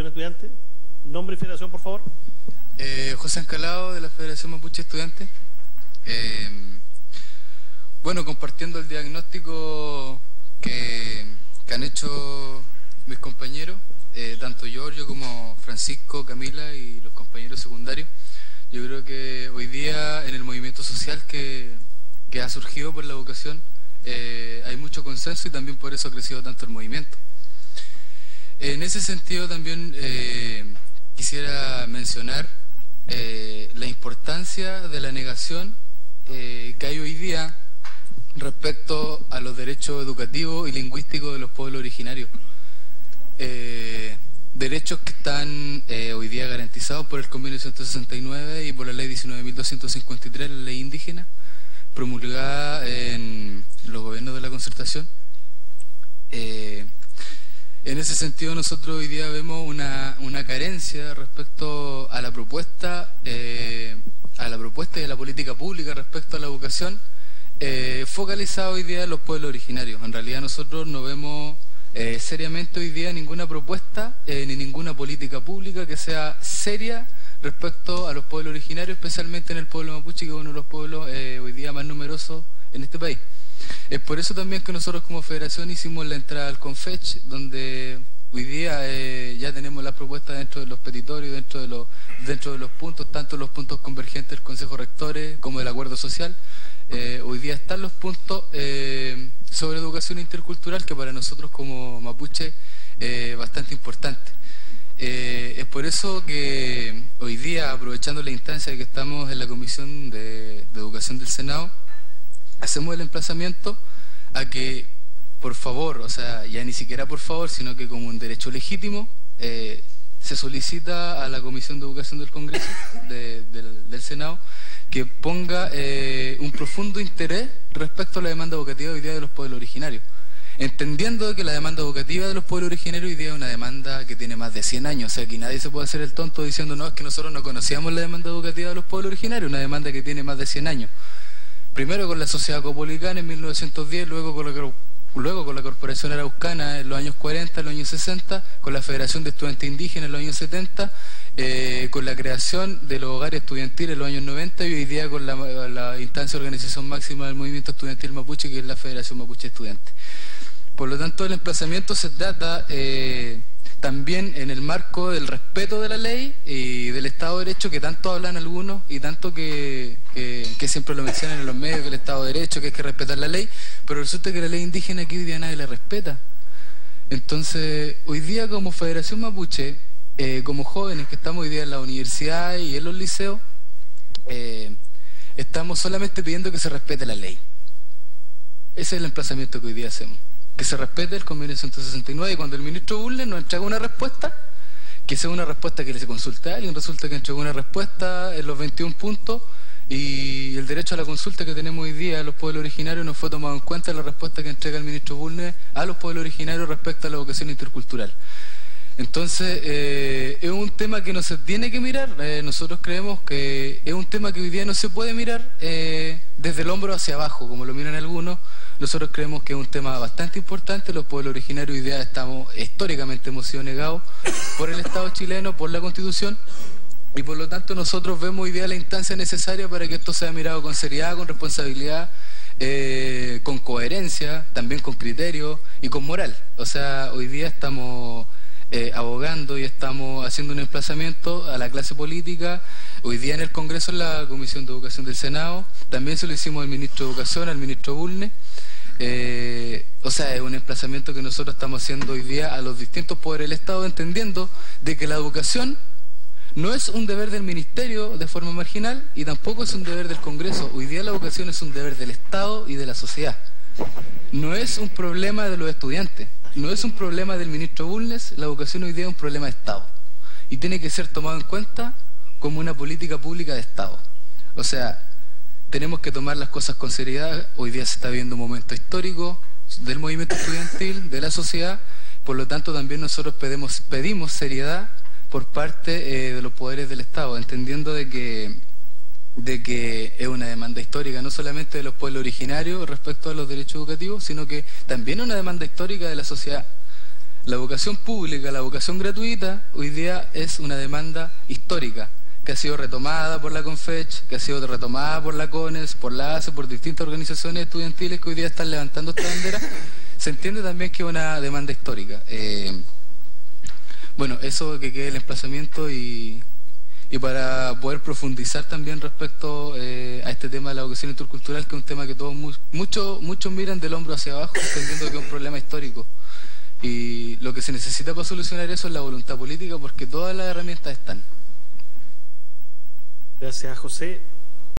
Federación de Estudiantes. Nombre y federación, por favor. José Ancalao, de la Federación Mapuche de Estudiantes. Bueno, compartiendo el diagnóstico que han hecho mis compañeros, tanto Giorgio como Francisco, Camila y los compañeros secundarios, yo creo que hoy día en el movimiento social que ha surgido por la vocación hay mucho consenso y también por eso ha crecido tanto el movimiento. En ese sentido también quisiera mencionar la importancia de la negación que hay hoy día respecto a los derechos educativos y lingüísticos de los pueblos originarios. Derechos que están hoy día garantizados por el Convenio 169 y por la Ley 19.253, la ley indígena, promulgada en los gobiernos de la concertación. En ese sentido nosotros hoy día vemos una carencia respecto a la propuesta y a la política pública respecto a la educación focalizada hoy día en los pueblos originarios. En realidad nosotros no vemos seriamente hoy día ninguna propuesta ni ninguna política pública que sea seria respecto a los pueblos originarios, especialmente en el pueblo mapuche, que es uno de los pueblos hoy día más numerosos en este país. Es por eso también que nosotros como federación hicimos la entrada al CONFECH, donde hoy día ya tenemos las propuestas dentro de los petitorios, dentro de los puntos, tanto los puntos convergentes del Consejo de Rectores como del Acuerdo Social. Hoy día están los puntos sobre educación intercultural, que para nosotros como mapuche es bastante importante. Es por eso que hoy día, aprovechando la instancia de que estamos en la Comisión de Educación del Senado, hacemos el emplazamiento a que, por favor, o sea, ya ni siquiera por favor, sino que como un derecho legítimo, se solicita a la Comisión de Educación del Congreso, del Senado, que ponga un profundo interés respecto a la demanda educativa hoy día de los pueblos originarios, entendiendo que la demanda educativa de los pueblos originarios hoy día es una demanda que tiene más de 100 años, o sea, que nadie se puede hacer el tonto diciendo, no, es que nosotros no conocíamos la demanda educativa de los pueblos originarios, una demanda que tiene más de 100 años. Primero con la Sociedad Copolicana en 1910, luego con la Corporación Araucana en los años 40, en los años 60, con la Federación de Estudiantes Indígenas en los años 70, con la creación de los hogares estudiantiles en los años 90 y hoy día con la instancia de organización máxima del movimiento estudiantil mapuche, que es la Federación Mapuche de Estudiantes. Por lo tanto, el emplazamiento se trata también en el marco del respeto de la ley y del Estado de Derecho, que tanto hablan algunos y tanto que siempre lo mencionan en los medios, que el Estado de Derecho, que hay que respetar la ley, pero resulta que la ley indígena aquí hoy día nadie la respeta. Entonces, hoy día como Federación Mapuche, como jóvenes que estamos hoy día en la universidad y en los liceos, estamos solamente pidiendo que se respete la ley. Ese es el emplazamiento que hoy día hacemos, que se respete el Convenio 169, y cuando el ministro Bulnes nos entrega una respuesta, que sea una respuesta que le se consulte a alguien. Resulta que entregó una respuesta en los 21 puntos y el derecho a la consulta que tenemos hoy día a los pueblos originarios no fue tomado en cuenta en la respuesta que entrega el ministro Bulnes a los pueblos originarios respecto a la vocación intercultural. Entonces, es un tema que no se tiene que mirar. Nosotros creemos que es un tema que hoy día no se puede mirar desde el hombro hacia abajo, como lo miran algunos. Nosotros creemos que es un tema bastante importante. Los pueblos originarios hoy día históricamente hemos sido negados por el Estado chileno, por la Constitución, y por lo tanto nosotros vemos hoy día la instancia necesaria para que esto sea mirado con seriedad, con responsabilidad, con coherencia, también con criterio y con moral. O sea, hoy día estamos abogando y estamos haciendo un emplazamiento a la clase política. Hoy día en el Congreso, en la Comisión de Educación del Senado, también se lo hicimos al ministro de Educación, al ministro Bulnes. O sea, es un emplazamiento que nosotros estamos haciendo hoy día a los distintos poderes del Estado, entendiendo de que la educación no es un deber del Ministerio de forma marginal y tampoco es un deber del Congreso. Hoy día la educación es un deber del Estado y de la sociedad. No es un problema de los estudiantes, no es un problema del ministro Bulnes. La educación hoy día es un problema de Estado y tiene que ser tomado en cuenta como una política pública de Estado. O sea, tenemos que tomar las cosas con seriedad. Hoy día se está viendo un momento histórico del movimiento estudiantil, de la sociedad. Por lo tanto, también nosotros pedimos seriedad por parte de los poderes del Estado, entendiendo de que es una demanda histórica no solamente de los pueblos originarios respecto a los derechos educativos, sino que también es una demanda histórica de la sociedad. La educación pública, la educación gratuita, hoy día es una demanda histórica que ha sido retomada por la CONFECH, que ha sido retomada por la CONES, por la ASE, por distintas organizaciones estudiantiles que hoy día están levantando esta bandera. Se entiende también que es una demanda histórica. Bueno, eso que quede el emplazamiento y para poder profundizar también respecto a este tema de la educación intercultural, que es un tema que todos muchos miran del hombro hacia abajo, entendiendo que es un problema histórico. Y lo que se necesita para solucionar eso es la voluntad política, porque todas las herramientas están. Gracias, José.